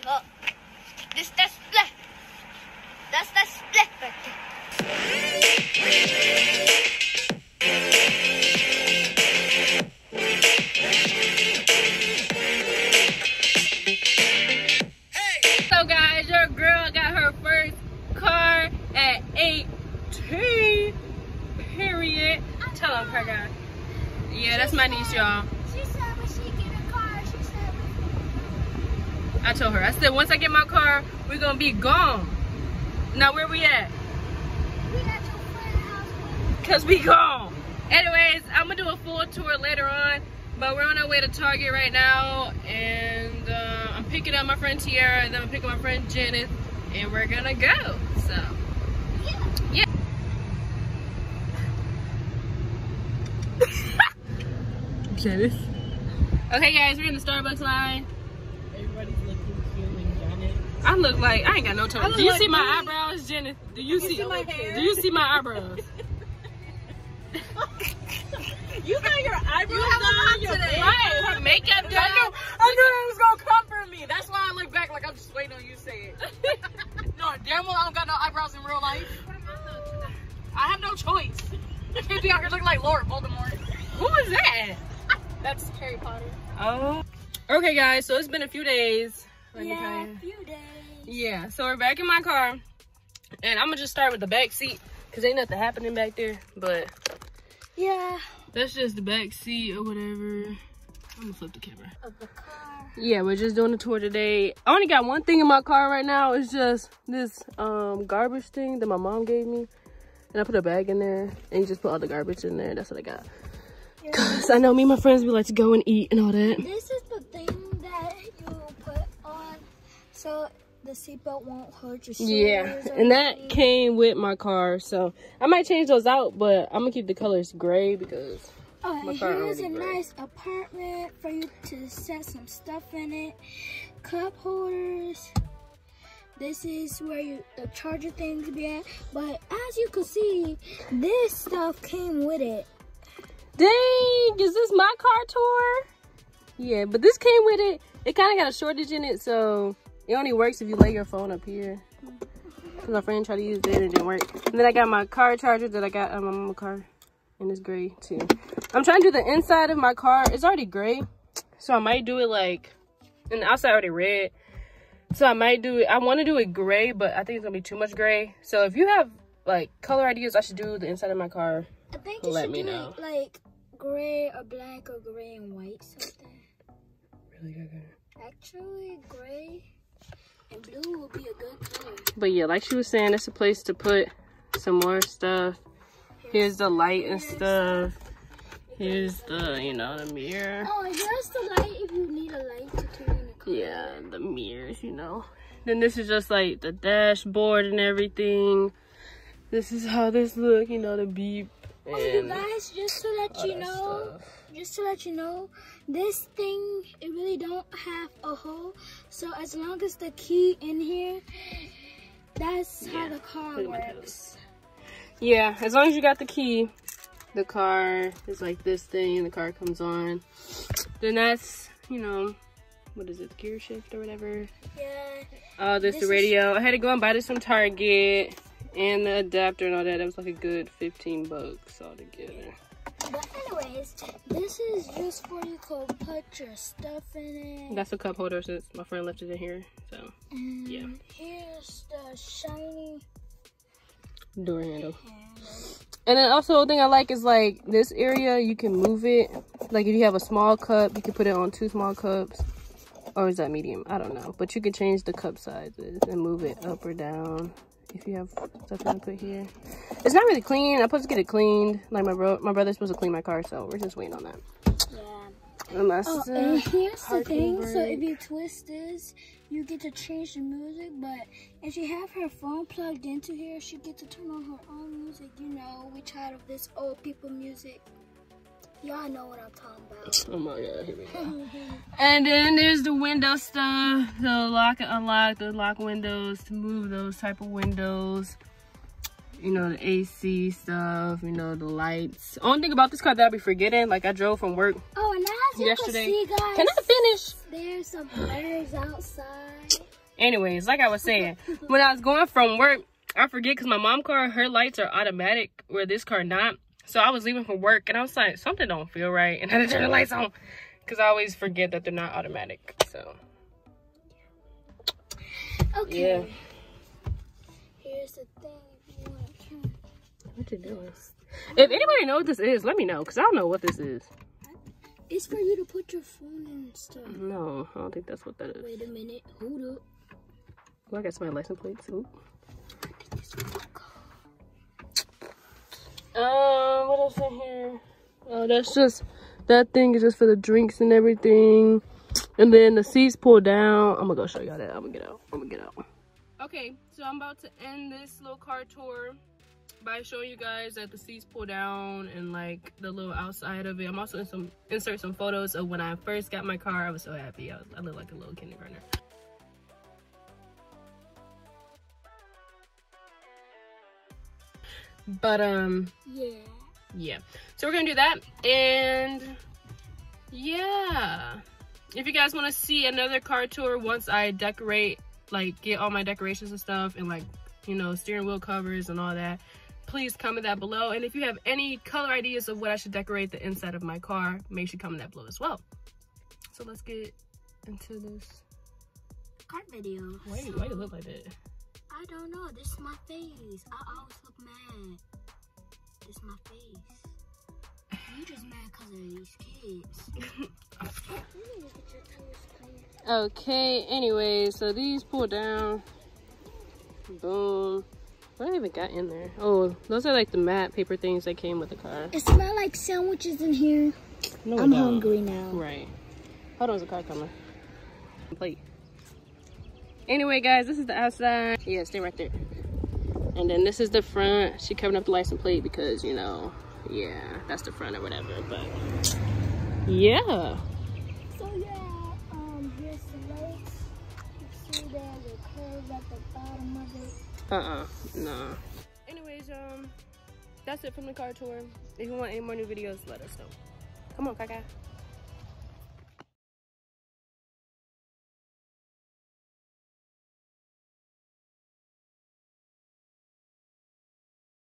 give up. This that split. That's that split right there. Hey. So guys, your girl got her first car at 18. Period. Tell them, her guy. Yeah, that's my niece, y'all. I told her, I said, once I get my car, we're gonna be gone. Now, where we at? We at your friend's house. Cause we gone. Anyways, I'm gonna do a full tour later on, but we're on our way to Target right now, and I'm picking up my friend Tiara, and then I'm picking up my friend Janice, and we're gonna go, so. Yeah. Janice. Okay guys, we're in the Starbucks line. Everybody's looking cute and Janet. I look like I ain't got no time. Do you see my eyebrows, Janet? Do you see my hair? Do you see my eyebrows? You got your eyebrows on your face. Right, makeup done. I knew it was gonna come for me. That's why I look back like I'm just waiting on you to say it. No, damn well I don't got no eyebrows in real life. I have no choice. I can't be out here looking like Lord Voldemort. Who is that? That's Harry Potter. Oh. Okay guys, so it's been a few days. Yeah, so we're back in my car, and I'm gonna just start with the back seat because ain't nothing happening back there. But yeah, that's just the back seat or whatever. I'm gonna flip the camera. Of the car. Yeah, we're just doing a tour today. I only got one thing in my car right now. It's just this garbage thing that my mom gave me, and I put a bag in there, and you just put all the garbage in there. That's what I got. Cause I know me and my friends, we like to go and eat and all that. This is the thing that you put on so the seatbelt won't hurt your shoes. Yeah, and that came with my car, so I might change those out, but I'm gonna keep the colors gray because my car already gray. Here's a nice apartment for you to set some stuff in it. Cup holders. This is where the charger thing could be at. But as you can see, this stuff came with it. Dang, is this my car tour? Yeah, but this came with it. It kind of got a shortage in it, so it only works if you lay your phone up here. Cause my friend tried to use it and it didn't work. And then I got my car charger that I got on my mama's car, and it's gray too. I'm trying to do the inside of my car. It's already gray, so I might do it like, and the outside already red. So I might do it, I want to do it gray, but I think it's gonna be too much gray. So if you have like color ideas, I should do the inside of my car. I think you should do it like gray or black or gray and white, something. Really good. Actually, gray and blue would be a good color. But yeah, like she was saying, it's a place to put some more stuff. Here's the light and stuff. Here's the, you know, the mirror. Oh, here's the light if you need a light to turn in the car. Yeah, the mirrors, you know. Then this is just like the dashboard and everything. This is how this look, you know, the beep. Oh, you guys, just so that you know, this thing, it really don't have a hole. So as long as the key in here, that's how the car works. Yeah, as long as you got the key, the car is like this thing, the car comes on. Then that's, you know, what is it, the gear shift or whatever? Yeah. Oh, there's the radio. I had to go and buy this from Target. And the adapter and all that. That was like a good 15 bucks all together. But anyways, this is just where you could put your stuff in it. That's a cup holder since my friend left it in here. So, and yeah. Here's the shiny door handle. And then also the thing I like is like this area, you can move it. Like if you have a small cup, you can put it on two small cups. Or is that medium? I don't know. But you can change the cup sizes and move it up or down. If you have stuff you want to put here. It's not really clean. I'm supposed to get it cleaned. Like my brother's supposed to clean my car, so we're just waiting on that. Yeah. Unless and here's the thing. Break. So if you twist this, you get to change the music. But if you have her phone plugged into here, she gets to turn on her own music. You know, we tired of this old people music. Y'all know what I'm talking about. Oh my god, here we go. And then there's the window stuff, the lock and unlock, the lock windows, to move those type of windows. you know, the AC stuff, you know, the lights. Only thing about this car that I'll be forgetting, like I drove from work yesterday. Can, guys, can I finish? There's some birds outside. Anyways, like I was saying, when I was going from work, I forget because my mom's car, her lights are automatic, where this car not. So I was leaving from work and I was like, something don't feel right. And I had to turn the lights on because I always forget that they're not automatic. So, okay. Yeah. Here's the thing. What you doing? If anybody knows what this is, let me know, because I don't know what this is. It's for you to put your phone and stuff. No, I don't think that's what that is. Wait a minute. Hold up. Well, I got my license plate too. What else in here? Oh, that's just, that thing is just for the drinks and everything. And then the seats pull down. I'm gonna go show y'all that. I'm gonna get out. I'm gonna get out. Okay, so I'm about to end this little car tour by showing you guys that the seats pull down and like the little outside of it. I'm also gonna insert some photos of when I first got my car. I was so happy. I looked like a little kindergartner. But yeah. So we're gonna do that, and yeah. If you guys want to see another car tour once I decorate, like get all my decorations and stuff, and like, you know, steering wheel covers and all that, please comment that below. And if you have any color ideas of what I should decorate the inside of my car, make sure you comment that below as well. So let's get into this car video. Why do you look like that? I don't know. This is my face. I always look mad. This is my face. You just mad because of these kids. Okay, anyway, so these pull down. Boom. What do I even got in there? Oh, those are like the matte paper things that came with the car. It smells like sandwiches in here. No, I'm hungry now. Right. Hold on, there's a car coming. Plate. Anyway, guys, this is the outside. Yeah, stay right there. And then this is the front. She covered up the license plate because, you know, yeah, that's the front or whatever. But yeah. So yeah, here's the lights. You see there's a curve at the bottom of it. No. Anyways, that's it from the car tour. If you want any more new videos, let us know. Come on, Kaka.